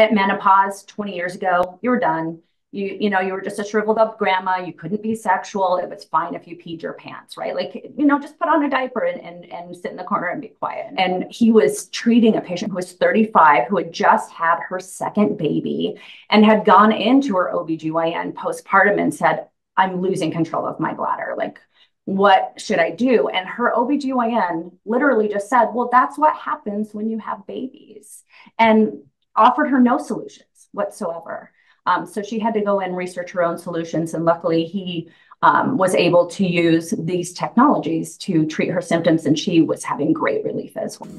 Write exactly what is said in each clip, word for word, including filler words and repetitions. at menopause twenty years ago, you were done. You, you know, you were just a shriveled up grandma. You couldn't be sexual. It was fine if you peed your pants, right? Like, you know, just put on a diaper and, and, and sit in the corner and be quiet. And he was treating a patient who was thirty-five, who had just had her second baby and had gone into her O B G Y N postpartum and said, I'm losing control of my bladder. Like, what should I do? And her O B G Y N literally just said, well, that's what happens when you have babies, and offered her no solutions whatsoever. Um, so she had to go and research her own solutions. And luckily he um, was able to use these technologies to treat her symptoms. And she was having great relief as well.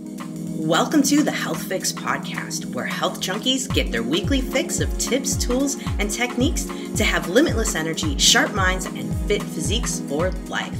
Welcome to the Health Fix Podcast, where health junkies get their weekly fix of tips, tools, and techniques to have limitless energy, sharp minds, and fit physiques for life.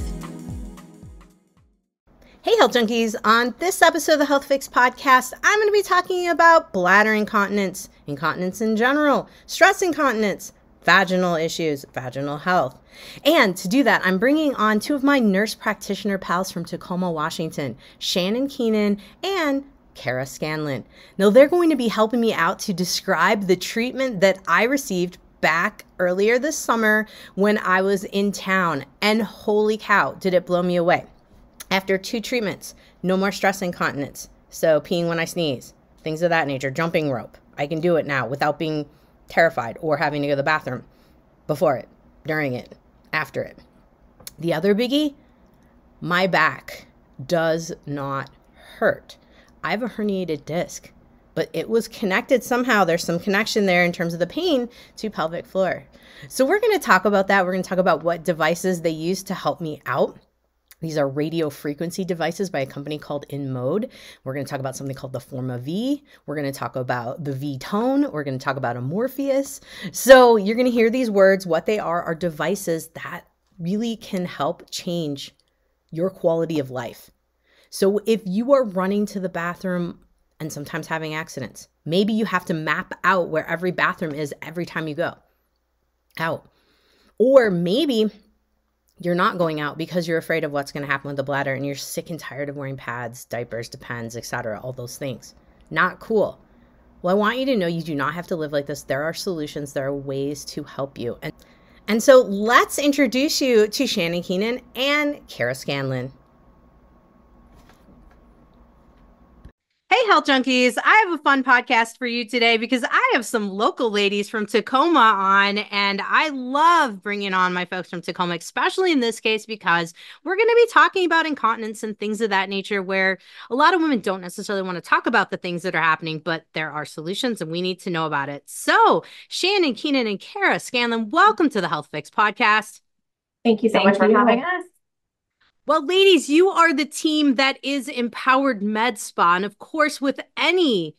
Hey, health junkies. On this episode of the Health Fix Podcast, I'm going to be talking about bladder incontinence, incontinence in general, stress incontinence, vaginal issues, vaginal health. And to do that, I'm bringing on two of my nurse practitioner pals from Tacoma, Washington, Shannon Keenan and Kara Scanlan. Now, they're going to be helping me out to describe the treatment that I received back earlier this summer when I was in town. And holy cow, did it blow me away. After two treatments, no more stress incontinence. So peeing when I sneeze, things of that nature, jumping rope. I can do it now without being terrified or having to go to the bathroom before it, during it, after it. The other biggie, my back does not hurt. I have a herniated disc, but it was connected somehow. There's some connection there in terms of the pain to pelvic floor. So we're going to talk about that. We're going to talk about what devices they use to help me out. These are radio frequency devices by a company called InMode. We're going to talk about something called the Forma V. We're going to talk about the V tone. We're going to talk about a Morpheus. So you're going to hear these words. What they are are devices that really can help change your quality of life. So if you are running to the bathroom and sometimes having accidents, maybe you have to map out where every bathroom is every time you go out. Or maybe you're not going out because you're afraid of what's going to happen with the bladder and you're sick and tired of wearing pads, diapers, Depends, et cetera, all those things. Not cool. Well, I want you to know you do not have to live like this. There are solutions. There are ways to help you. And, and so let's introduce you to Shannon Keenan and Kara Scanlan. Hey, health junkies. I have a fun podcast for you today because I have some local ladies from Tacoma on, and I love bringing on my folks from Tacoma, especially in this case, because we're going to be talking about incontinence and things of that nature where a lot of women don't necessarily want to talk about the things that are happening, but there are solutions and we need to know about it. So Shannon Keenan and Kara Scanlan, welcome to the Health Fix Podcast. Thank you so Thank much for you. having us. Well, ladies, you are the team that is Empowered Med Spa. And of course, with any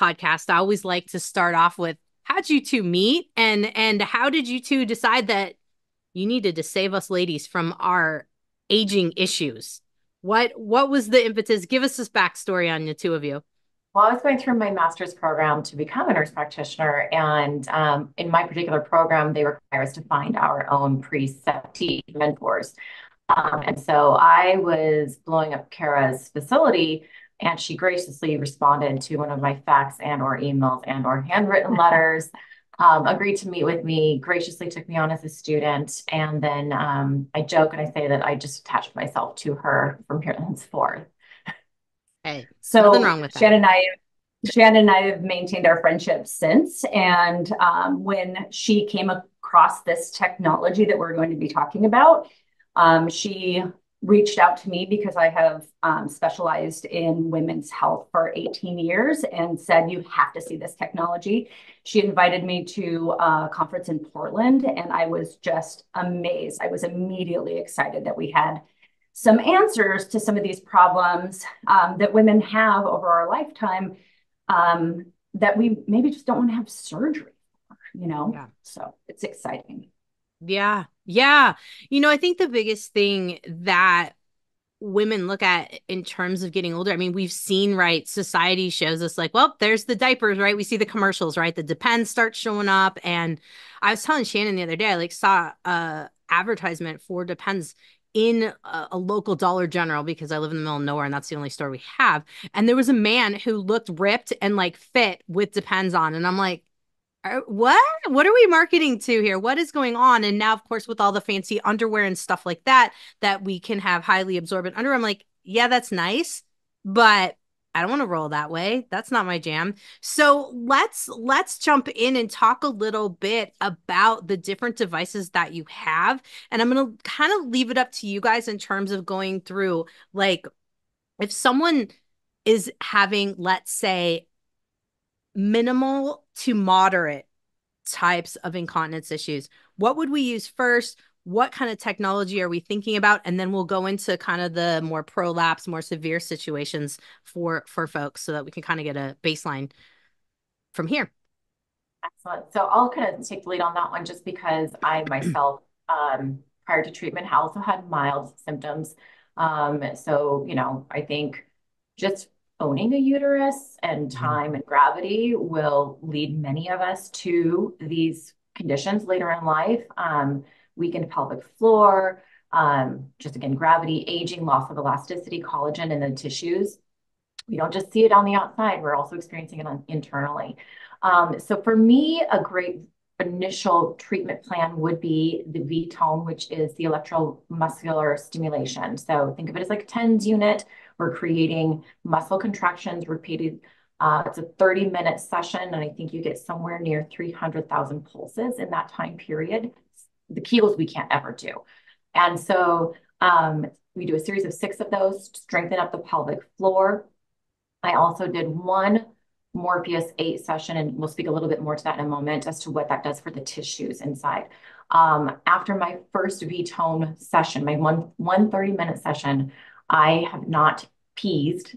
podcast, I always like to start off with, how'd you two meet? And, and how did you two decide that you needed to save us ladies from our aging issues? What, what was the impetus? Give us this backstory on the two of you. Well, I was going through my master's program to become a nurse practitioner. And um, in my particular program, they require us to find our own preceptee mentors. Um, and so I was blowing up Kara's facility, and she graciously responded to one of my fax and or emails and or handwritten letters, um, agreed to meet with me, graciously took me on as a student. And then um, I joke and I say that I just attached myself to her from here henceforth. Hey, so nothing wrong with that. Shannon and I, Shannon and I have maintained our friendship since. And um, when she came across this technology that we're going to be talking about, Um, she reached out to me because I have um, specialized in women's health for eighteen years and said, you have to see this technology. She invited me to a conference in Portland, and I was just amazed. I was immediately excited that we had some answers to some of these problems um, that women have over our lifetime um, that we maybe just don't want to have surgery for, you know? Yeah. So it's exciting. Yeah. Yeah. You know, I think the biggest thing that women look at in terms of getting older, I mean, we've seen, right, society shows us like, well, there's the diapers, right? We see the commercials, right? The Depends start showing up. And I was telling Shannon the other day, I like saw a advertisement for Depends in a, a local Dollar General because I live in the middle of nowhere and that's the only store we have. And there was a man who looked ripped and like fit with Depends on. And I'm like, what? What are we marketing to here? What is going on? And now, of course, with all the fancy underwear and stuff like that, that we can have highly absorbent underwear. I'm like, yeah, that's nice, but I don't want to roll that way. That's not my jam. So let's let's jump in and talk a little bit about the different devices that you have. And I'm going to kind of leave it up to you guys in terms of going through, like, if someone is having, let's say, minimal to moderate types of incontinence issues, what would we use first? What kind of technology are we thinking about? And then we'll go into kind of the more prolapse, more severe situations for, for folks so that we can kind of get a baseline from here. Excellent. So I'll kind of take the lead on that one just because I myself, um, prior to treatment, I also had mild symptoms. Um, so, you know, I think just owning a uterus and time and gravity will lead many of us to these conditions later in life. Um, weakened pelvic floor, um, just again, gravity, aging, loss of elasticity, collagen in the tissues. We don't just see it on the outside, we're also experiencing it on, internally. Um, so for me, a great initial treatment plan would be the V-tone, which is the electromuscular stimulation. So think of it as like a TENS unit. We're creating muscle contractions repeated. Uh, it's a thirty minute session, and I think you get somewhere near three hundred thousand pulses in that time period. The Kegels we can't ever do. And so um, we do a series of six of those to strengthen up the pelvic floor. I also did one Morpheus eight session, and we'll speak a little bit more to that in a moment as to what that does for the tissues inside. Um, after my first V-tone session, my one, one thirty minute session, I have not peased,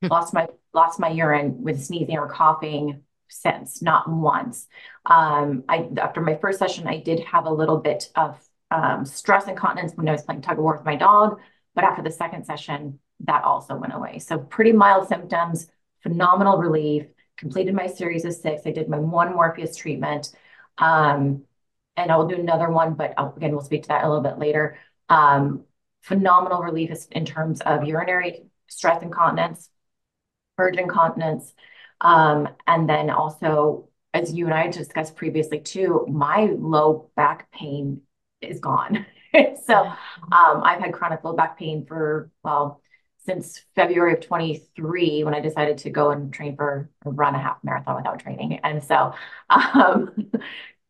lost my lost my urine with sneezing or coughing since, not once. Um, I, after my first session, I did have a little bit of um, stress incontinence when I was playing tug of war with my dog, but after the second session, that also went away. So pretty mild symptoms, phenomenal relief, completed my series of six. I did my one Morpheus treatment, um, and I will do another one, but I'll, again, we'll speak to that a little bit later. Um, phenomenal relief in terms of urinary stress incontinence, purge incontinence, Um, and then also, as you and I discussed previously too, my low back pain is gone. So um, I've had chronic low back pain for, well, since February of twenty-three, when I decided to go and train for or run a half marathon without training. And so um,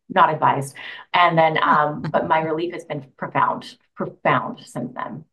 not advised. And then, um, but my relief has been profound, profound since then.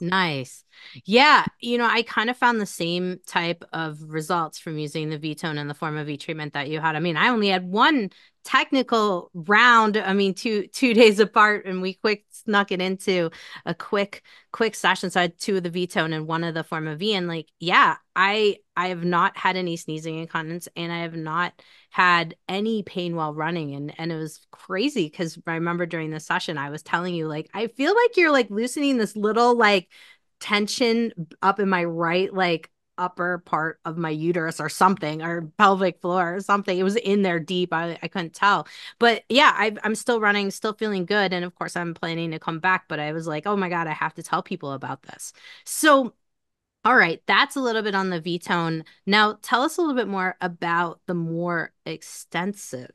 Nice. Yeah. You know, I kind of found the same type of results from using the V-tone and the Forma V treatment that you had. I mean, I only had one technical round. I mean, two, two days apart, and we quick snuck it into a quick, quick session. So I had two of the V-tone and one of the Forma V, and like, yeah, I, I have not had any sneezing incontinence, and I have not had any pain while running. And, and it was crazy, because I remember during the session, I was telling you, like, I feel like you're like loosening this little like tension up in my right, like upper part of my uterus or something, or pelvic floor or something. It was in there deep. I, I couldn't tell, but yeah, I, I'm still running, still feeling good. And of course I'm planning to come back, but I was like, oh my God, I have to tell people about this. So, all right, that's a little bit on the V-tone. Now tell us a little bit more about the more extensive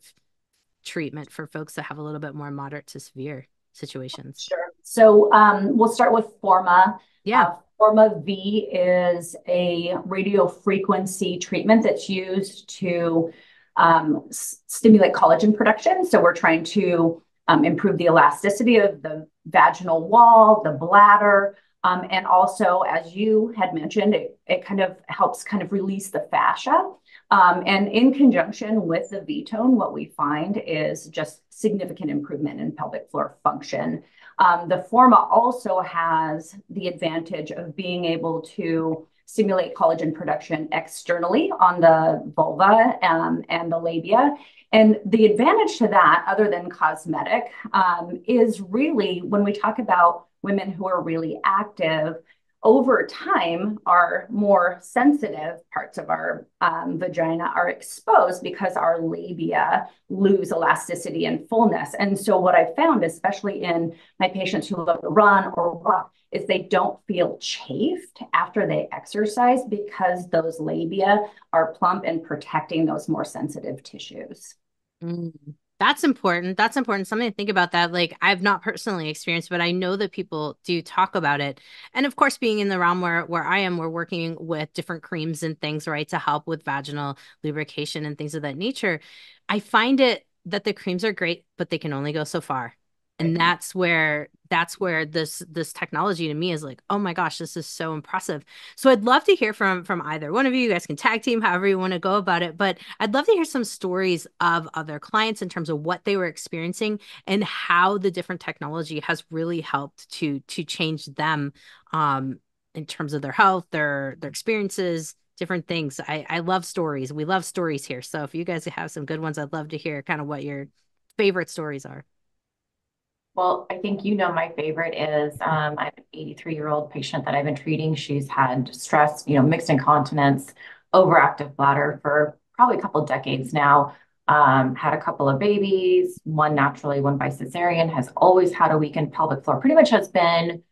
treatment for folks that have a little bit more moderate to severe situations. Sure. So um, we'll start with Forma. Yeah. Uh, Forma V is a radiofrequency treatment that's used to um, stimulate collagen production. So we're trying to um, improve the elasticity of the vaginal wall, the bladder, um, and also, as you had mentioned, it, it kind of helps kind of release the fascia. Um, and in conjunction with the V-tone, what we find is just significant improvement in pelvic floor function. Um, the Forma also has the advantage of being able to stimulate collagen production externally on the vulva um, and the labia. And the advantage to that, other than cosmetic, um, is really when we talk about women who are really active, over time, our more sensitive parts of our um, vagina are exposed because our labia lose elasticity and fullness. And so what I found, especially in my patients who love to run or walk, is they don't feel chafed after they exercise because those labia are plump and protecting those more sensitive tissues. Mm. That's important. That's important. Something to think about that. Like, I've not personally experienced, but I know that people do talk about it. And of course, being in the realm where, where I am, we're working with different creams and things, right, to help with vaginal lubrication and things of that nature. I find it that the creams are great, but they can only go so far. And mm-hmm. that's where, that's where this, this technology to me is like, oh my gosh, this is so impressive. So I'd love to hear from, from either one of you. You guys can tag team, however you want to go about it, but I'd love to hear some stories of other clients in terms of what they were experiencing and how the different technology has really helped to, to change them, um, in terms of their health, their, their experiences, different things. I, I love stories. We love stories here. So if you guys have some good ones, I'd love to hear kind of what your favorite stories are. Well, I think, you know, my favorite is um, I have an eighty-three-year-old patient that I've been treating. She's had stress, you know, mixed incontinence, overactive bladder for probably a couple of decades now, um, had a couple of babies, one naturally, one by cesarean, has always had a weakened pelvic floor, pretty much has been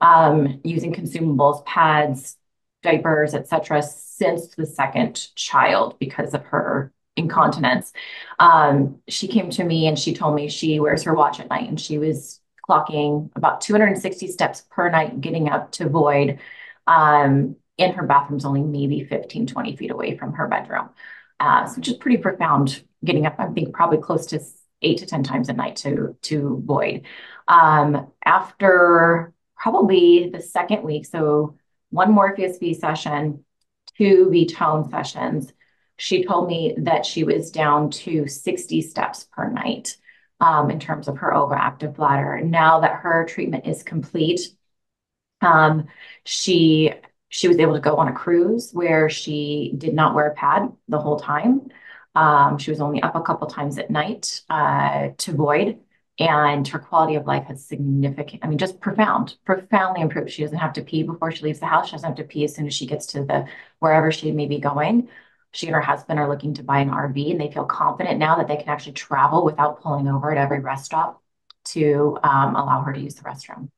um, using consumables, pads, diapers, et cetera, since the second child because of her incontinence. Um, she came to me and she told me she wears her watch at night and she was clocking about two hundred sixty steps per night, getting up to void. Um, and her bathroom's only maybe fifteen, twenty feet away from her bedroom. Uh, so which is pretty profound, getting up, I think probably close to eight to ten times a night to, to void. Um, after probably the second week, so one Morpheus V session, two V tone sessions, she told me that she was down to sixty steps per night um, in terms of her overactive bladder. Now that her treatment is complete, um, she she was able to go on a cruise where she did not wear a pad the whole time. Um, she was only up a couple times at night uh, to void, and her quality of life has significant, I mean, just profound, profoundly improved. She doesn't have to pee before she leaves the house. She doesn't have to pee as soon as she gets to the wherever she may be going. She and her husband are looking to buy an R V, and they feel confident now that they can actually travel without pulling over at every rest stop to um, allow her to use the restroom.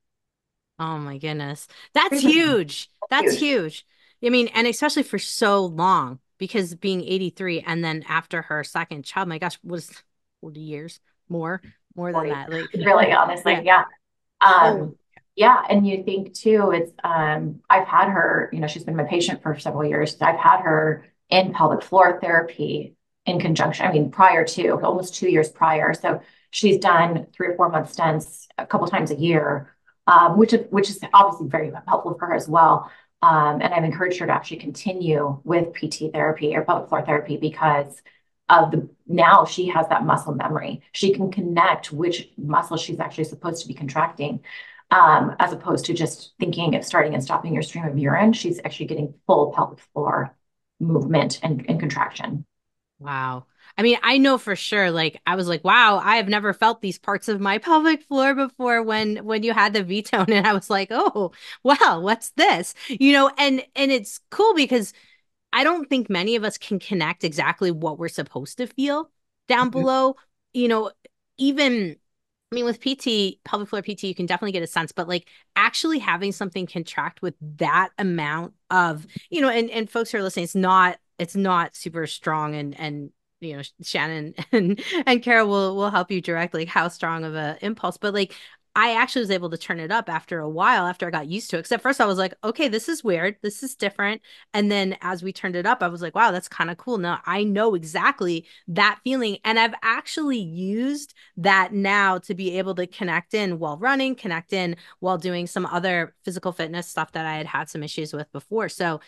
Oh my goodness. That's huge. That's huge. I mean, and especially for so long, because being eighty-three and then after her second child, my gosh, was forty years, more, more than that. Like, really, honestly. Yeah. yeah. Um, Yeah. And you think too, it's, um, I've had her, you know, she's been my patient for several years. I've had her in pelvic floor therapy in conjunction, I mean, prior to, almost two years prior. So she's done three or four month stints a couple times a year, um, which, which is obviously very helpful for her as well. Um, and I've encouraged her to actually continue with P T therapy or pelvic floor therapy because of the, now she has that muscle memory. She can connect which muscle she's actually supposed to be contracting, um, as opposed to just thinking of starting and stopping your stream of urine. She's actually getting full pelvic floor movement and, and contraction. Wow. I mean, I know for sure, like, I was like, wow, I have never felt these parts of my pelvic floor before when, when you had the V-tone, and I was like, oh, wow, what's this? You know, and, and it's cool because I don't think many of us can connect exactly what we're supposed to feel down mm-hmm. below, you know, even, I mean, with P T, pelvic floor P T, you can definitely get a sense, but like actually having something contract with that amount of, you know, and, and folks who are listening, it's not, it's not super strong. And, and, you know, Shannon and, and Kara will, will help you direct like how strong of a impulse, but like, I actually was able to turn it up after a while, after I got used to it. Because at first I was like, okay, this is weird. This is different. And then as we turned it up, I was like, wow, that's kind of cool. Now I know exactly that feeling. And I've actually used that now to be able to connect in while running, connect in while doing some other physical fitness stuff that I had had some issues with before. So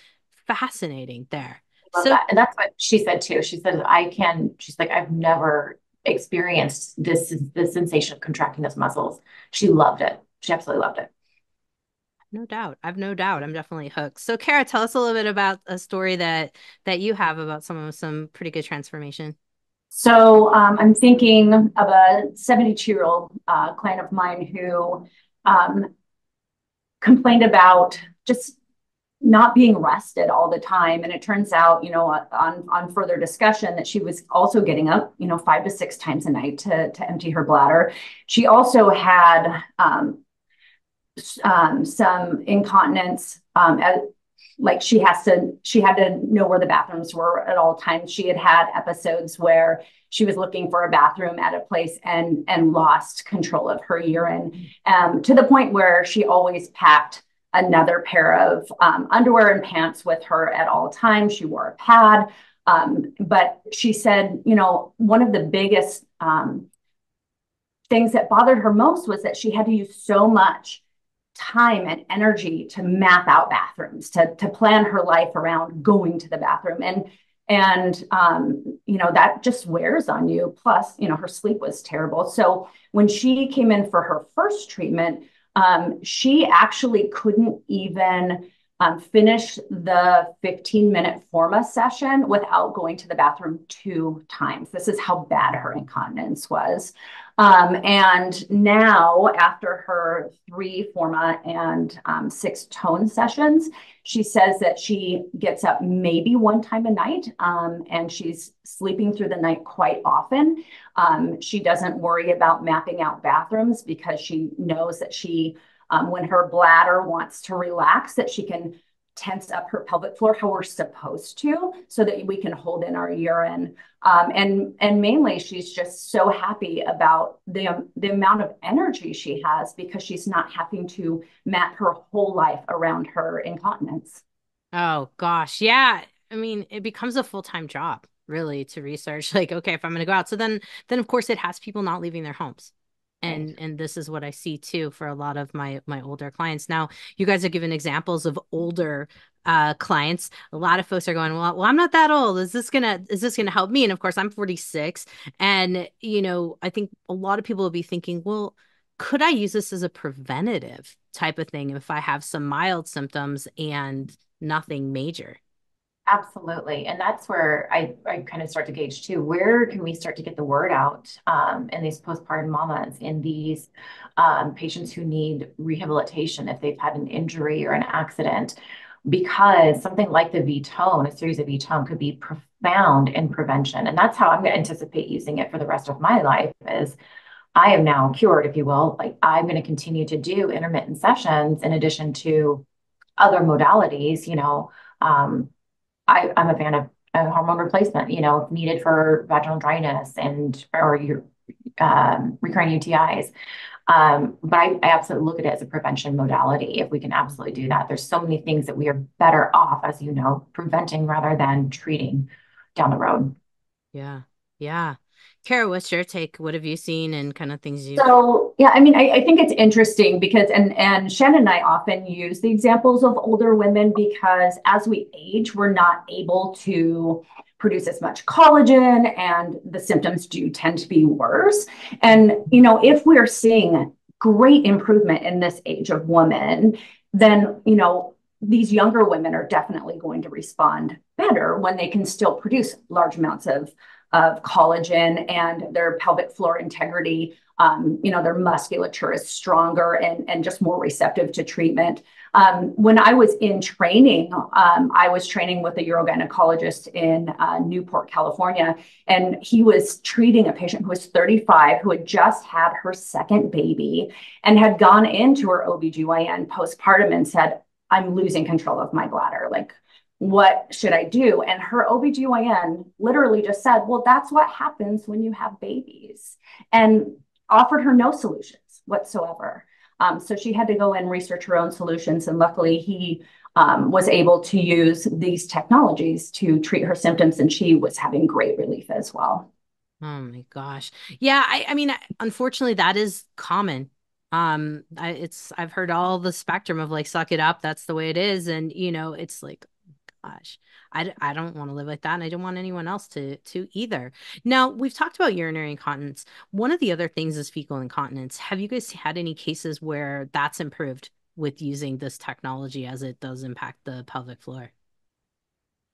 fascinating there. So that. And that's what she said too. She said, I can, she's like, I've never experienced this the sensation of contracting those muscles. She loved it. She absolutely loved it. No doubt. I've no doubt. I'm definitely hooked. So Kara, tell us a little bit about a story that, that you have about some of some pretty good transformation. So um, I'm thinking of a seventy-two year old uh, client of mine who um, complained about just not being rested all the time. And it turns out, you know, on, on further discussion, that she was also getting up, you know, five to six times a night to, to empty her bladder. She also had um, um, some incontinence, um, at, like she has to, she had to know where the bathrooms were at all times. She had had episodes where she was looking for a bathroom at a place and, and lost control of her urine, um, to the point where she always packed another pair of um, underwear and pants with her at all times. She wore a pad. Um, but she said, you know, one of the biggest um, things that bothered her most was that she had to use so much time and energy to map out bathrooms, to, to plan her life around going to the bathroom. And, and um, you know, that just wears on you. Plus, you know, her sleep was terrible. So when she came in for her first treatment, Um, she actually couldn't even um, finish the fifteen minute Forma session without going to the bathroom two times. This is how bad her incontinence was. Um, and now after her three Forma and um, six tone sessions, she says that she gets up maybe one time a night, um, and she's sleeping through the night quite often. Um, she doesn't worry about mapping out bathrooms because she knows that she, um, when her bladder wants to relax, that she can tense up her pelvic floor how we're supposed to, so that we can hold in our urine. Um, and, and mainly she's just so happy about the, um, the amount of energy she has, because she's not having to map her whole life around her incontinence. Oh gosh. Yeah. I mean, it becomes a full-time job really to research, like, okay, if I'm going to go out. So then, then of course it has people not leaving their homes. And, and this is what I see too, for a lot of my, my older clients. Now, you guys are giving examples of older uh, clients. A lot of folks are going, well, well, I'm not that old. Is this gonna, is this gonna help me? And of course I'm forty-six. And, you know, I think a lot of people will be thinking, well, could I use this as a preventative type of thing if I have some mild symptoms and nothing major? Absolutely. And that's where I, I kind of start to gauge too, where can we start to get the word out um, in these postpartum mamas, in these um, patients who need rehabilitation if they've had an injury or an accident, because something like the V-tone, a series of V-tone, could be profound in prevention. And that's how I'm going to anticipate using it for the rest of my life, is I am now cured, if you will. Like, I'm going to continue to do intermittent sessions in addition to other modalities, you know, um, I, I'm a fan of uh, hormone replacement, you know, if needed for vaginal dryness and or your um, recurring U T Is. Um, but I, I absolutely look at it as a prevention modality. If we can absolutely do that, there's so many things that we are better off, as you know, preventing rather than treating down the road. Yeah, yeah. Kara, what's your take? What have you seen and kind of things you... So, yeah, I mean, I, I think it's interesting because, and, and Shannon and I often use the examples of older women because as we age, we're not able to produce as much collagen, and the symptoms do tend to be worse. And, you know, if we're seeing great improvement in this age of woman, then, you know, these younger women are definitely going to respond better when they can still produce large amounts of of collagen, and their pelvic floor integrity, um, you know, their musculature is stronger and, and just more receptive to treatment. Um, when I was in training, um, I was training with a urogynecologist in uh, Newport, California, and he was treating a patient who was thirty-five, who had just had her second baby and had gone into her O B G Y N postpartum and said, I'm losing control of my bladder. Like, what should I do? And her O B G Y N literally just said, well, that's what happens when you have babies, and offered her no solutions whatsoever. Um, so she had to go and research her own solutions. And luckily he um, was able to use these technologies to treat her symptoms, and she was having great relief as well. Oh my gosh. Yeah. I, I mean, unfortunately that is common. Um, I, it's, I've heard all the spectrum of like, suck it up. That's the way it is. And you know, it's like, gosh, I, I don't want to live like that. And I don't want anyone else to, to either. Now, we've talked about urinary incontinence. One of the other things is fecal incontinence. Have you guys had any cases where that's improved with using this technology as it does impact the pelvic floor?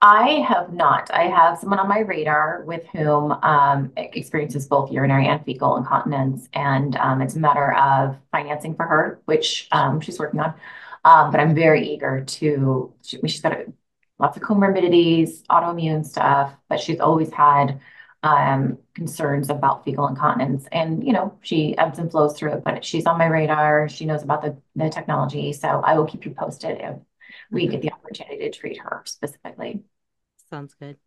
I have not. I have someone on my radar with whom um, experiences both urinary and fecal incontinence. And um, it's a matter of financing for her, which um, she's working on. Um, but I'm very eager to, she, she's got a, lots of comorbidities, autoimmune stuff, but she's always had um, concerns about fecal incontinence. And, you know, she ebbs and flows through it, but she's on my radar. She knows about the, the technology. So I will keep you posted if we get the opportunity to treat her specifically. Sounds good.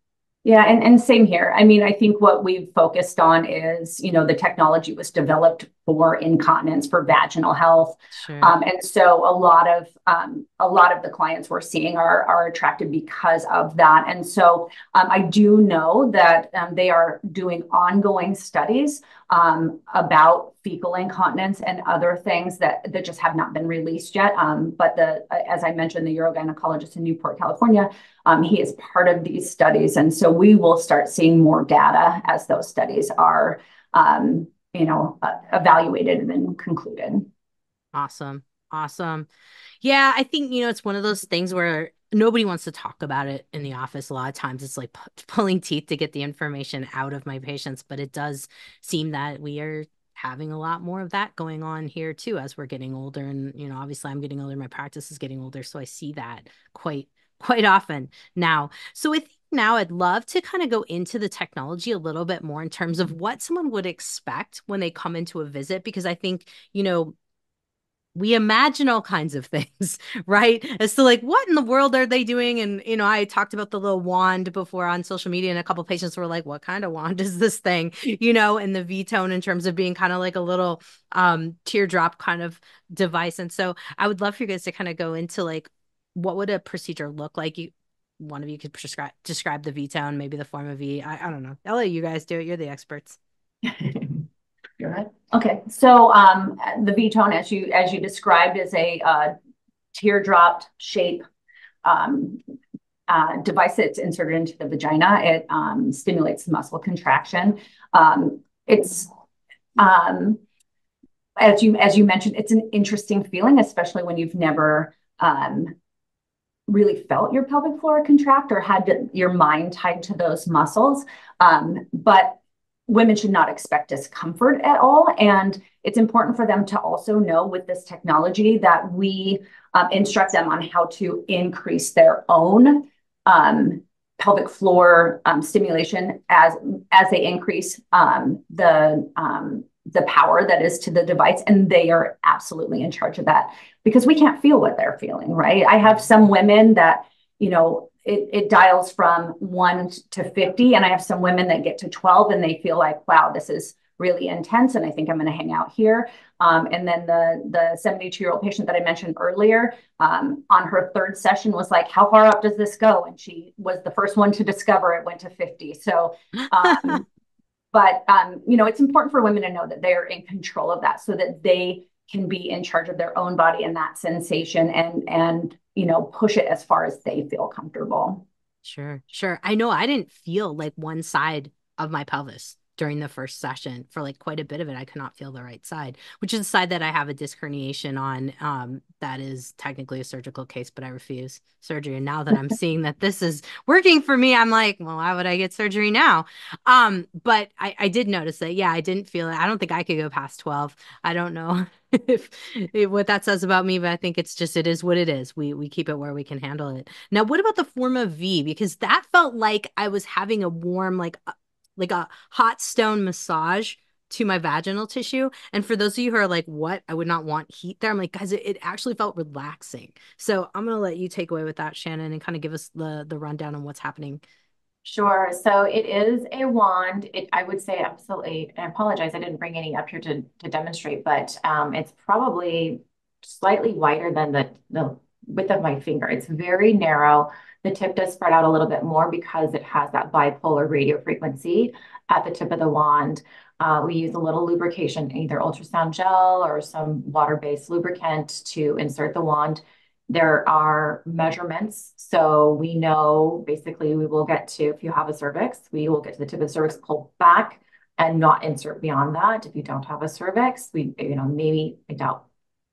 Yeah. And, and same here. I mean, I think what we've focused on is, you know, the technology was developed for incontinence, for vaginal health. Sure. Um, and so a lot of, um, a lot of the clients we're seeing are, are attracted because of that. And so um, I do know that um, they are doing ongoing studies um, about fecal incontinence and other things that, that just have not been released yet. Um, but the, as I mentioned, the urogynecologist in Newport, California, Um, he is part of these studies. And so we will start seeing more data as those studies are, um, you know, uh, evaluated and then concluded. Awesome. Awesome. Yeah. I think, you know, it's one of those things where nobody wants to talk about it in the office. A lot of times it's like p- pulling teeth to get the information out of my patients, but it does seem that we are having a lot more of that going on here too, as we're getting older. And, you know, obviously I'm getting older, my practice is getting older. So I see that quite quite often now. So I think now I'd love to kind of go into the technology a little bit more in terms of what someone would expect when they come into a visit, because I think, you know, we imagine all kinds of things, right? As to like, what in the world are they doing? And, you know, I talked about the little wand before on social media, and a couple of patients were like, what kind of wand is this thing? You know, and the V-tone in terms of being kind of like a little um, teardrop kind of device. And so I would love for you guys to kind of go into like, what would a procedure look like? You, one of you could prescribe, describe the V-tone, maybe the Forma V. I, I don't know. I'll let you guys do it. You're the experts. You're right. Okay. So um, the V-tone, as you, as you described, is a uh, teardropped shape um, uh, device that's inserted into the vagina. It um, stimulates muscle contraction. Um, it's... Um, as you, as you mentioned, it's an interesting feeling, especially when you've never... Um, really felt your pelvic floor contract or had to, your mind tied to those muscles. Um, but women should not expect discomfort at all. And it's important for them to also know with this technology that we um, instruct them on how to increase their own um, pelvic floor um, stimulation as, as they increase um, the um, the power that is to the device, and they are absolutely in charge of that because we can't feel what they're feeling, right? I have some women that, you know, it, it dials from one to fifty. And I have some women that get to twelve and they feel like, wow, this is really intense. And I think I'm going to hang out here. Um, and then the, the seventy-two year old patient that I mentioned earlier um, on her third session was like, how far up does this go? And she was the first one to discover it went to fifty. So, um, But, um, you know, it's important for women to know that they're in control of that so that they can be in charge of their own body and that sensation and, and you know, push it as far as they feel comfortable. Sure, sure. I know I didn't feel like one side of my pelvis during the first session. For like quite a bit of it, I could not feel the right side, which is the side that I have a disc herniation on. Um, that is technically a surgical case, but I refuse surgery. And now that I'm seeing that this is working for me, I'm like, well, why would I get surgery now? Um, but I, I did notice that, yeah, I didn't feel it. I don't think I could go past twelve. I don't know if, if what that says about me, but I think it's just, it is what it is. We, we keep it where we can handle it. Now, what about the Forma V? Because that felt like I was having a warm, like like a hot stone massage to my vaginal tissue. And for those of you who are like, what? I would not want heat there. I'm like, guys, it, it actually felt relaxing. So I'm going to let you take away with that, Shannon, and kind of give us the, the rundown on what's happening. Sure. So it is a wand. It, I would say absolutely, and I apologize, I didn't bring any up here to, to demonstrate, but um, it's probably slightly wider than the, the width of my finger. It's very narrow. The tip does spread out a little bit more because it has that bipolar radio frequency at the tip of the wand. Uh, we use a little lubrication, either ultrasound gel or some water-based lubricant to insert the wand. There are measurements. So we know basically we will get to, if you have a cervix, we will get to the tip of the cervix, pull back and not insert beyond that. If you don't have a cervix, we, you know, maybe, I doubt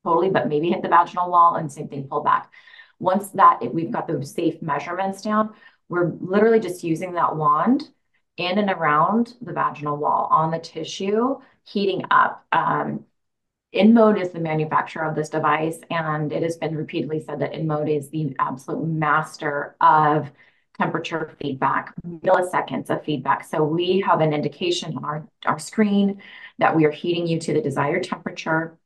totally, but maybe hit the vaginal wall and same thing, pull back. Once that it, we've got those safe measurements down, we're literally just using that wand in and around the vaginal wall on the tissue, heating up. Um, InMode is the manufacturer of this device, and it has been repeatedly said that InMode is the absolute master of temperature feedback, milliseconds of feedback. So we have an indication on our, our screen that we are heating you to the desired temperature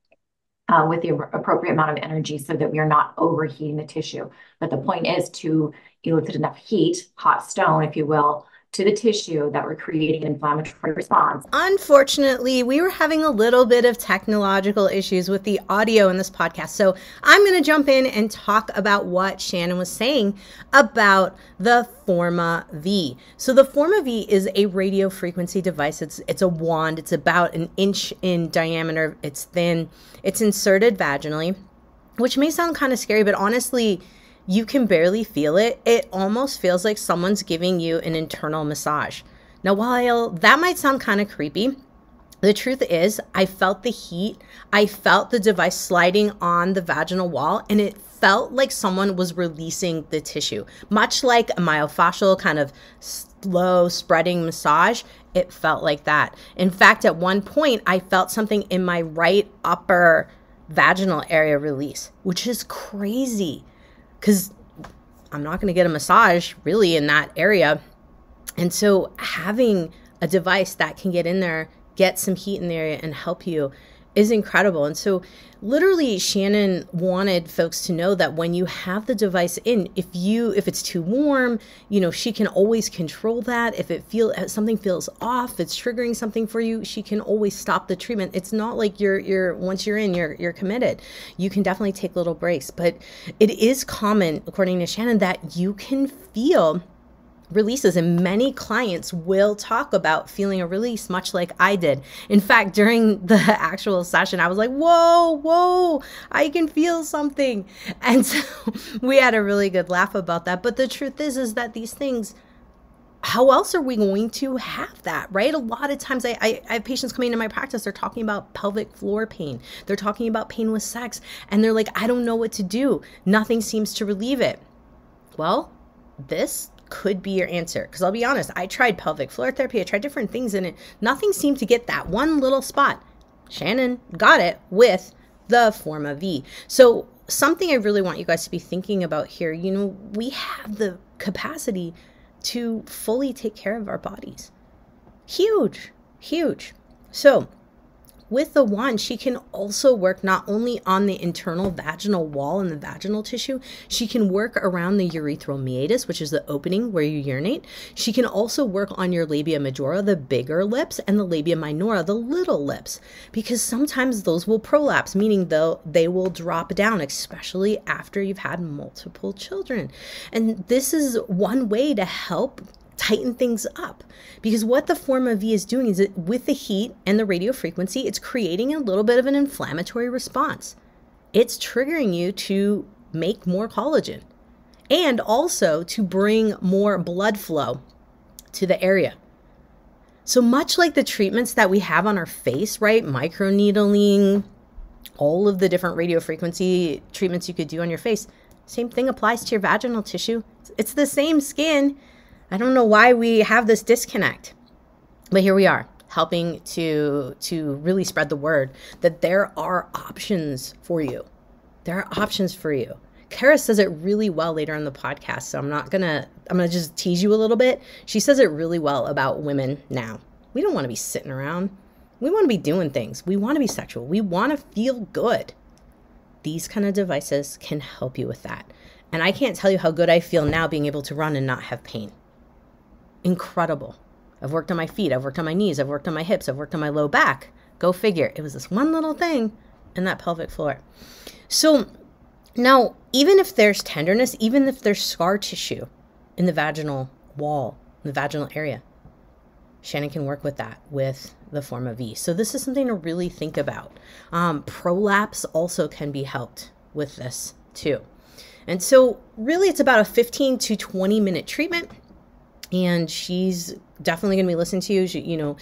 uh, with the appropriate amount of energy so that we are not overheating the tissue. But the point is to elicit enough heat, hot stone, if you will, to the tissue that we're creating an inflammatory response. Unfortunately, we were having a little bit of technological issues with the audio in this podcast. So I'm going to jump in and talk about what Shannon was saying about the Forma V. So the Forma V is a radio frequency device. It's, it's a wand. It's about an inch in diameter. It's thin. It's inserted vaginally, which may sound kind of scary, but honestly, you can barely feel it. It almost feels like someone's giving you an internal massage. Now, while that might sound kind of creepy, the truth is I felt the heat. I felt the device sliding on the vaginal wall, and it felt like someone was releasing the tissue. Much like a myofascial kind of slow spreading massage, it felt like that. In fact, at one point, I felt something in my right upper vaginal area release, which is crazy, because I'm not going to get a massage really in that area. And so having a device that can get in there, get some heat in the area and help you is incredible. And so literally Shannon wanted folks to know that when you have the device in, if you, if it's too warm, you know, she can always control that. If it feel, if something feels off, it's triggering something for you, she can always stop the treatment. It's not like you're, you're, once you're in, you're, you're committed. You can definitely take little breaks, but it is common, according to Shannon, that you can feel releases, and many clients will talk about feeling a release, much like I did. In fact, during the actual session, I was like, whoa, whoa, I can feel something. And so we had a really good laugh about that. But the truth is, is that these things, how else are we going to have that, right? A lot of times I, I, I have patients coming into my practice, they're talking about pelvic floor pain. They're talking about pain with sex. And they're like, I don't know what to do. Nothing seems to relieve it. Well, this could be your answer. Because I'll be honest, I tried pelvic floor therapy, I tried different things in it. Nothing seemed to get that one little spot. Shannon got it with the Forma V. So something I really want you guys to be thinking about here, you know, we have the capacity to fully take care of our bodies. Huge, huge. So with the wand, she can also work not only on the internal vaginal wall and the vaginal tissue, she can work around the urethral meatus, which is the opening where you urinate. She can also work on your labia majora, the bigger lips, and the labia minora, the little lips, because sometimes those will prolapse, meaning though they will drop down, especially after you've had multiple children. And this is one way to help tighten things up, because what the Forma V is doing is it, with the heat and the radio frequency, it's creating a little bit of an inflammatory response. It's triggering you to make more collagen and also to bring more blood flow to the area. So much like the treatments that we have on our face, right? Microneedling, all of the different radio frequency treatments you could do on your face. Same thing applies to your vaginal tissue. It's the same skin. I don't know why we have this disconnect, but here we are helping to, to really spread the word that there are options for you. There are options for you. Kara says it really well later in the podcast, so I'm not gonna, I'm gonna just tease you a little bit. She says it really well about women now. We don't wanna be sitting around. We wanna be doing things. We wanna be sexual. We wanna feel good. These kind of devices can help you with that. And I can't tell you how good I feel now being able to run and not have pain. Incredible. I've worked on my feet, I've worked on my knees, I've worked on my hips, I've worked on my low back. Go figure. It was this one little thing in that pelvic floor. So now, even if there's tenderness, even if there's scar tissue in the vaginal wall, in the vaginal area, Shannon can work with that with the Forma V. So this is something to really think about. Um, prolapse also can be helped with this too. And so really it's about a fifteen to twenty minute treatment. And she's definitely going to be listening to you, she, you know,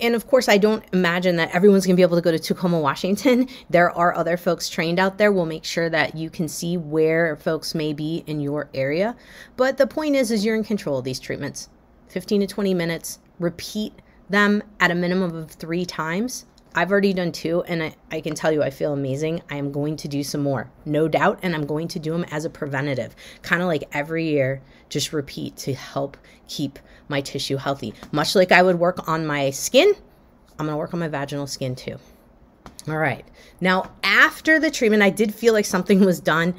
and of course, I don't imagine that everyone's going to be able to go to Tacoma, Washington. There are other folks trained out there. We'll make sure that you can see where folks may be in your area. But the point is, is you're in control of these treatments, fifteen to twenty minutes, repeat them at a minimum of three times. I've already done two, and I, I can tell you I feel amazing. I am going to do some more, no doubt, and I'm going to do them as a preventative, kind of like every year, just repeat to help keep my tissue healthy. Much like I would work on my skin, I'm gonna work on my vaginal skin too. All right, now after the treatment, I did feel like something was done.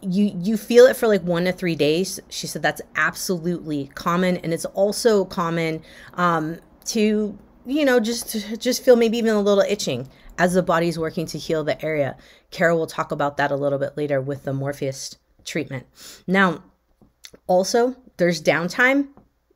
You, you feel it for like one to three days. She said that's absolutely common, and it's also common um, to, you know, just just feel maybe even a little itching as the body's working to heal the area. Kara will talk about that a little bit later with the Morpheus treatment. Now, also, there's downtime.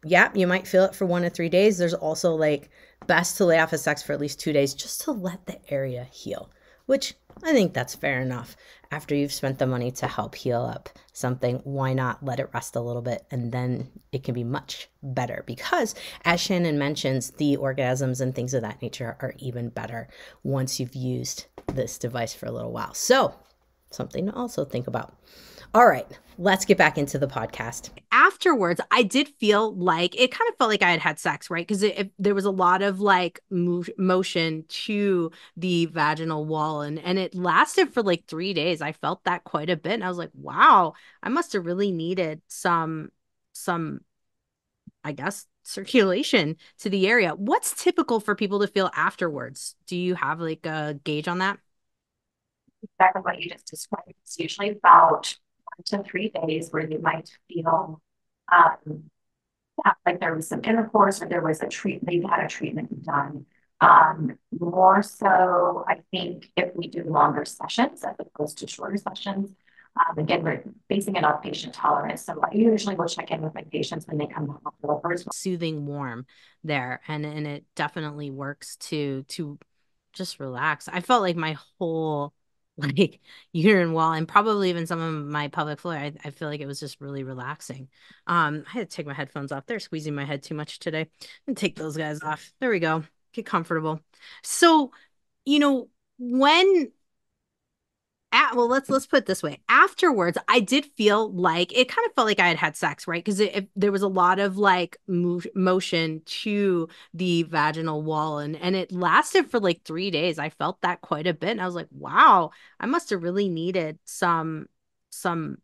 Yeah, you might feel it for one to three days. There's also like best to lay off of sex for at least two days just to let the area heal, which I think that's fair enough. After you've spent the money to help heal up something, why not let it rest a little bit? And then it can be much better because, as Shannon mentions, the orgasms and things of that nature are even better once you've used this device for a little while. So something to also think about. All right, let's get back into the podcast. Afterwards, I did feel like it kind of felt like I had had sex, right? Because there was a lot of like move, motion to the vaginal wall, and, and it lasted for like three days. I felt that quite a bit. And I was like, wow, I must have really needed some, some, I guess, circulation to the area. What's typical for people to feel afterwards? Do you have like a gauge on that? Exactly what you just described. It's usually about to three days where you might feel um, yeah, like there was some intercourse or there was a treatment, you had a treatment done. Um, more so, I think, if we do longer sessions as opposed to shorter sessions. Um, again, we're basing it on patient tolerance. So I usually will check in with my patients when they come home for the first one. Soothing warm there, and, and it definitely works to to just relax. I felt like my whole like uterine wall and probably even some of my pelvic floor, I, I feel like it was just really relaxing. Um, I had to take my headphones off. They're squeezing my head too much today. And take those guys off. There we go. Get comfortable. So, you know, when at, well, let's, let's put it this way. Afterwards, I did feel like it kind of felt like I had had sex, right? Because it, it, there was a lot of like move, motion to the vaginal wall, and, and it lasted for like three days. I felt that quite a bit. And I was like, wow, I must have really needed some, some,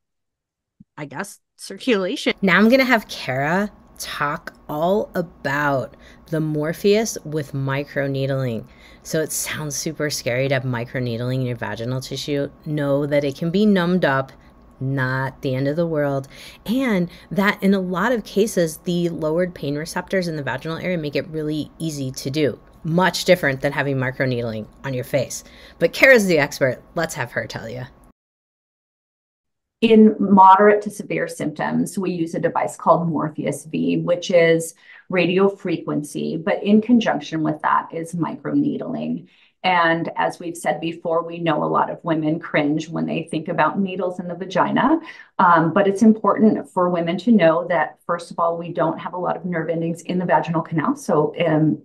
I guess, circulation. Now I'm going to have Kara talk all about the Morpheus with microneedling. So it sounds super scary to have microneedling in your vaginal tissue. Know that it can be numbed up, not the end of the world, and that in a lot of cases, the lowered pain receptors in the vaginal area make it really easy to do. Much different than having microneedling on your face. But Kara's the expert. Let's have her tell you. In moderate to severe symptoms, we use a device called Morpheus V, which is radiofrequency, but in conjunction with that is microneedling. And as we've said before, we know a lot of women cringe when they think about needles in the vagina. Um, but it's important for women to know that, first of all, we don't have a lot of nerve endings in the vaginal canal. So um,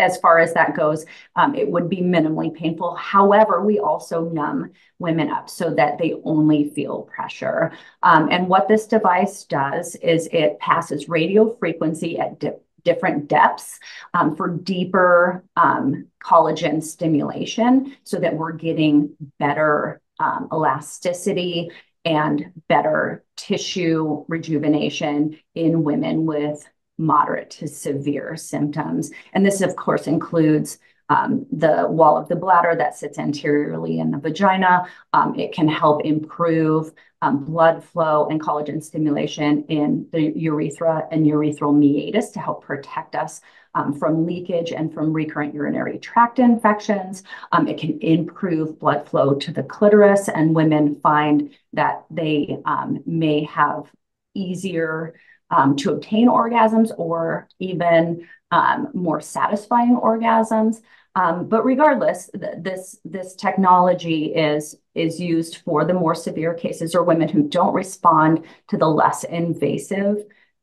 as far as that goes, um, it would be minimally painful. However, we also numb women up so that they only feel pressure. Um, and what this device does is it passes radio frequency at di different depths um, for deeper um, collagen stimulation so that we're getting better um, elasticity and better tissue rejuvenation in women with moderate to severe symptoms. And this, of course, includes um, the wall of the bladder that sits anteriorly in the vagina. Um, it can help improve um, blood flow and collagen stimulation in the urethra and urethral meatus to help protect us um, from leakage and from recurrent urinary tract infections. Um, it can improve blood flow to the clitoris, and women find that they um, may have easier Um, to obtain orgasms or even um, more satisfying orgasms. Um, but regardless, th this this technology is, is used for the more severe cases or women who don't respond to the less invasive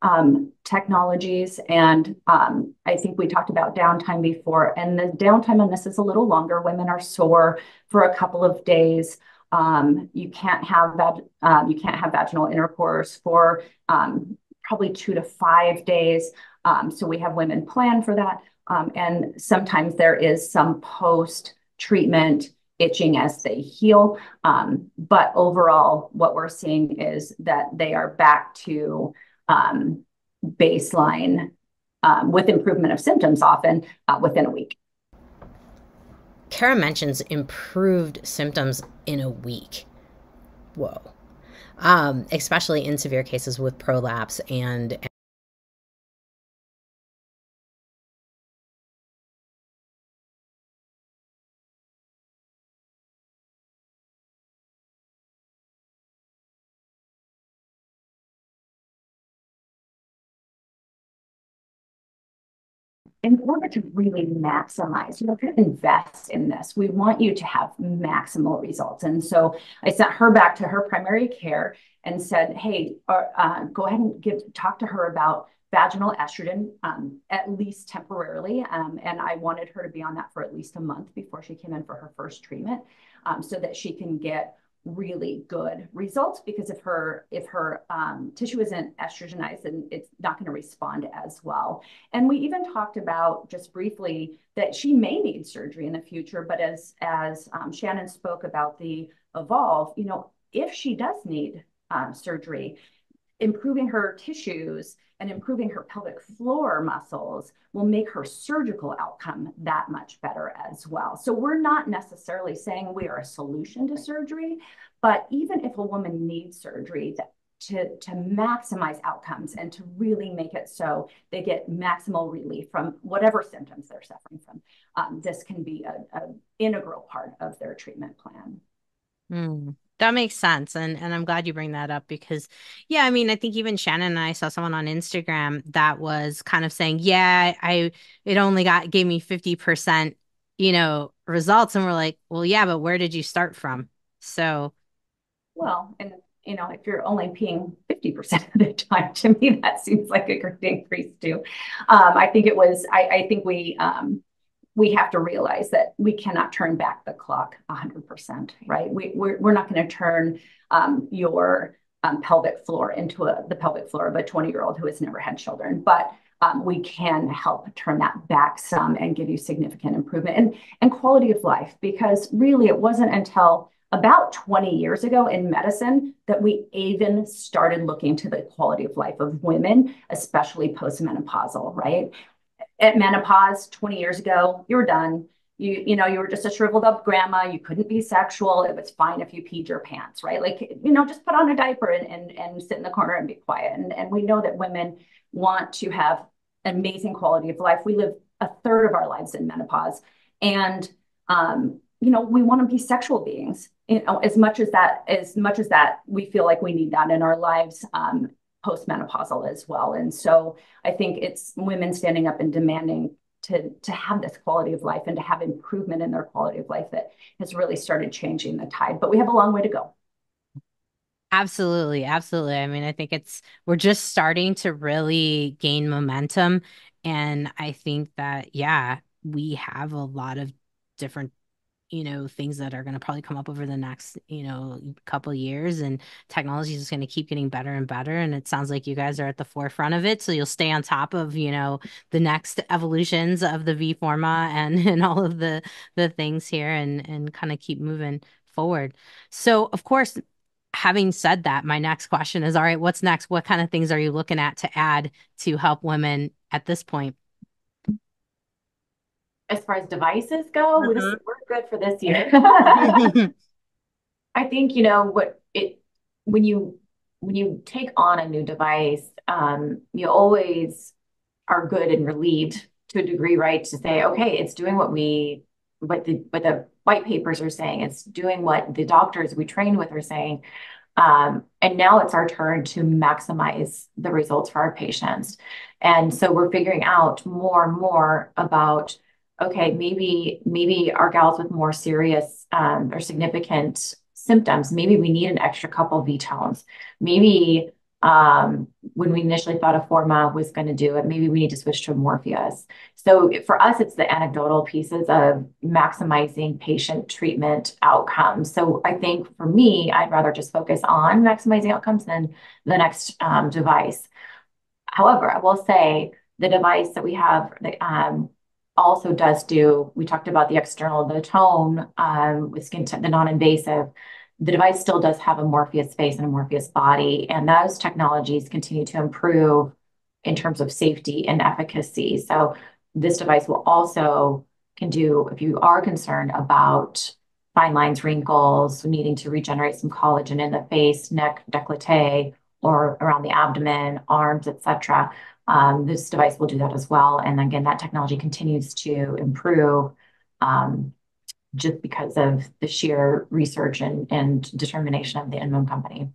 um, technologies. And um, I think we talked about downtime before, and the downtime on this is a little longer. Women are sore for a couple of days. Um, you can't have that. Uh, you can't have vaginal intercourse for um, probably two to five days. Um, so we have women plan for that. Um, and sometimes there is some post-treatment itching as they heal. Um, but overall, what we're seeing is that they are back to um, baseline um, with improvement of symptoms often uh, within a week. Kara mentions improved symptoms in a week. Whoa. Um, especially in severe cases with prolapse and, and in order to really maximize, you know, invest in this. We want you to have maximal results. And so I sent her back to her primary care and said, hey, uh, go ahead and give, talk to her about vaginal estrogen, um, at least temporarily. Um, and I wanted her to be on that for at least a month before she came in for her first treatment, um, so that she can get really good results, because if her if her um, tissue isn't estrogenized, then it's not going to respond as well. And we even talked about just briefly that she may need surgery in the future. But as as um, Shannon spoke about the Evolve, you know, if she does need um, surgery, improving her tissues and improving her pelvic floor muscles will make her surgical outcome that much better as well. So we're not necessarily saying we are a solution to surgery, but even if a woman needs surgery, to, to maximize outcomes and to really make it so they get maximal relief from whatever symptoms they're suffering from, um, this can be an integral part of their treatment plan. Mm. That makes sense. And and I'm glad you bring that up because, yeah, I mean, I think even Shannon and I saw someone on Instagram that was kind of saying, yeah, I it only got gave me fifty percent, you know, results. And we're like, well, yeah, but where did you start from? So. Well, and, you know, if you're only peeing fifty percent of the time, to me, that seems like a great increase too. Um, I think it was I, I think we um we have to realize that we cannot turn back the clock one hundred percent, right? We, we're, we're not going to turn um, your um, pelvic floor into a, the pelvic floor of a twenty-year-old who has never had children, but um, we can help turn that back some and give you significant improvement and, and quality of life, because really it wasn't until about twenty years ago in medicine that we even started looking to the quality of life of women, especially postmenopausal, right? At menopause twenty years ago, you were done. You, you know, you were just a shriveled up grandma. You couldn't be sexual. It was fine if you peed your pants, right? Like, you know, just put on a diaper and, and, and sit in the corner and be quiet. And, and we know that women want to have amazing quality of life. We live a third of our lives in menopause. And, um, you know, we want to be sexual beings, you know, as much as that, as much as that, we feel like we need that in our lives, um, postmenopausal as well. And so I think it's women standing up and demanding to, to have this quality of life and to have improvement in their quality of life that has really started changing the tide, but we have a long way to go. Absolutely. Absolutely. I mean, I think it's, we're just starting to really gain momentum. And I think that, yeah, we have a lot of different, you know, things that are going to probably come up over the next, you know, couple of years, and technology is going to keep getting better and better. And it sounds like you guys are at the forefront of it. So you'll stay on top of, you know, the next evolutions of the V Forma and, and all of the, the things here and, and kind of keep moving forward. So of course, having said that, my next question is, all right, what's next? What kind of things are you looking at to add to help women at this point? As far as devices go, mm-hmm. we're, we're good for this year. I think, you know, what it, when you, when you take on a new device, um, you always are good and relieved to a degree, right? To say, okay, it's doing what we, what the, what the white papers are saying, it's doing what the doctors we train with are saying. Um, and now it's our turn to maximize the results for our patients. And so we're figuring out more and more about, okay, maybe maybe our gals with more serious um, or significant symptoms, maybe we need an extra couple V-tones. Maybe um, when we initially thought a Forma was going to do it, maybe we need to switch to Morpheus. So for us, it's the anecdotal pieces of maximizing patient treatment outcomes. So I think for me, I'd rather just focus on maximizing outcomes than the next um, device. However, I will say the device that we have, the um, also does do, we talked about the external, the tone um, with skin, t- the non-invasive. The device still does have a Morpheus face and a Morpheus body, and those technologies continue to improve in terms of safety and efficacy. So this device will also can do, if you are concerned about fine lines, wrinkles, needing to regenerate some collagen in the face, neck, décolleté, or around the abdomen, arms, et cetera. Um, this device will do that as well. And again, that technology continues to improve um, just because of the sheer research and, and determination of the InMode company.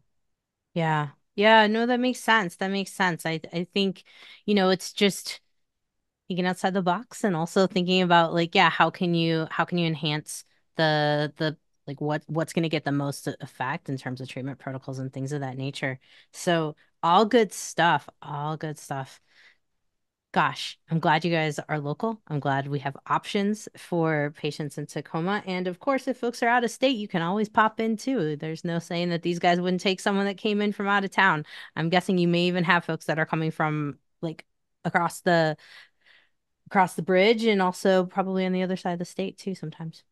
Yeah. Yeah. No, that makes sense. That makes sense. I, I think, you know, it's just thinking outside the box and also thinking about like, yeah, how can you, how can you enhance the, the, like what, what's going to get the most effect in terms of treatment protocols and things of that nature. So all good stuff, all good stuff. Gosh, I'm glad you guys are local. I'm glad we have options for patients in Tacoma. And of course, if folks are out of state, you can always pop in too. There's no saying that these guys wouldn't take someone that came in from out of town. I'm guessing you may even have folks that are coming from like across the, across the bridge and also probably on the other side of the state too sometimes.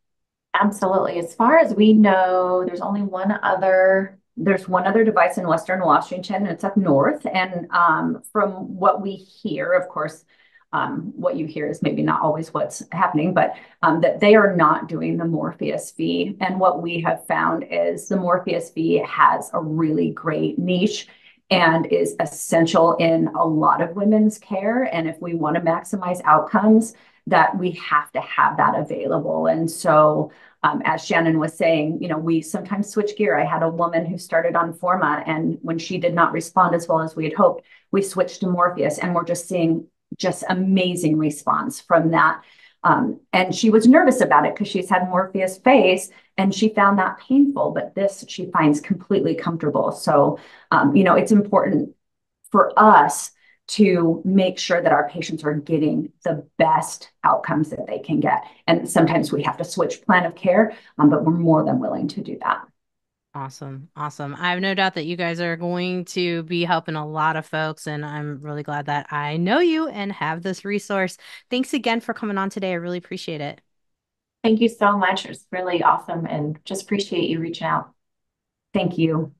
Absolutely. As far as we know, there's only one other, there's one other device in Western Washington, and it's up north. And um, from what we hear, of course, um, what you hear is maybe not always what's happening, but um, that they are not doing the Morpheus V. And what we have found is the Morpheus V has a really great niche and is essential in a lot of women's care. And if we want to maximize outcomes, that we have to have that available. And so um, as Shannon was saying, you know, we sometimes switch gear. I had a woman who started on Forma, and when she did not respond as well as we had hoped, we switched to Morpheus, and we're just seeing just amazing response from that. Um, and she was nervous about it because she's had Morpheus face and she found that painful, but this she finds completely comfortable. So, um, you know, it's important for us to make sure that our patients are getting the best outcomes that they can get. And sometimes we have to switch plan of care, um, but we're more than willing to do that. Awesome. Awesome. I have no doubt that you guys are going to be helping a lot of folks, and I'm really glad that I know you and have this resource. Thanks again for coming on today. I really appreciate it. Thank you so much. It's really awesome, and just appreciate you reaching out. Thank you.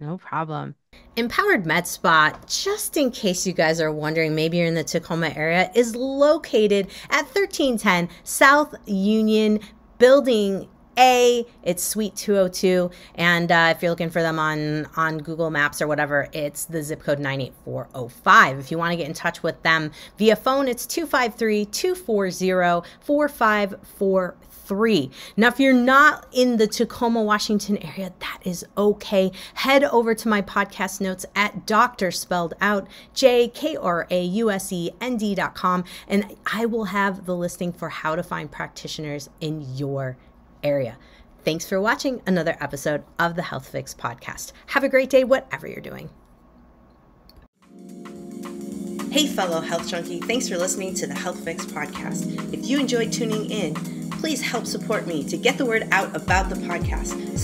No problem. Empowered Med Spa, just in case you guys are wondering, maybe you're in the Tacoma area, is located at thirteen ten South Union Building A. It's Suite two oh two. And uh, if you're looking for them on, on Google Maps or whatever, it's the zip code nine eight four oh five. If you want to get in touch with them via phone, it's two five three, two four zero, four five four three. Three. Now, if you're not in the Tacoma, Washington area, that is okay. Head over to my podcast notes at doctor spelled out J K R A U S E N D dot com, and I will have the listing for how to find practitioners in your area. Thanks for watching another episode of the Health Fix Podcast. Have a great day, whatever you're doing. Hey, fellow health junkie, thanks for listening to the Health Fix Podcast. If you enjoyed tuning in, please help support me to get the word out about the podcast.